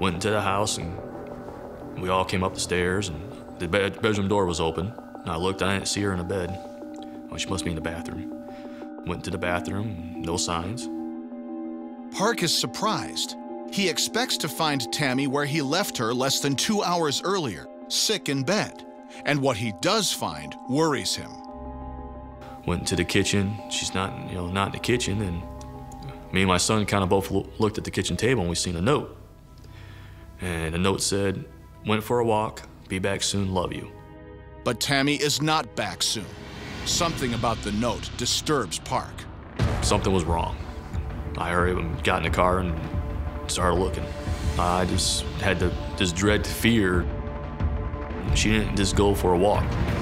went into the house, and we all came up the stairs, and the bedroom door was open. And I looked, I didn't see her in the bed. Well, she must be in the bathroom. Went to the bathroom, no signs. Park is surprised. He expects to find Tammy where he left her less than 2 hours earlier, sick in bed. And what he does find worries him. Went into the kitchen. She's not in the kitchen. And me and my son kind of both looked at the kitchen table, and we seen a note. And the note said, "Went for a walk. Be back soon. Love you." But Tammy is not back soon. Something about the note disturbs Park. Something was wrong. I hurried and got in the car and started looking. I just had this dread fear. She didn't just go for a walk.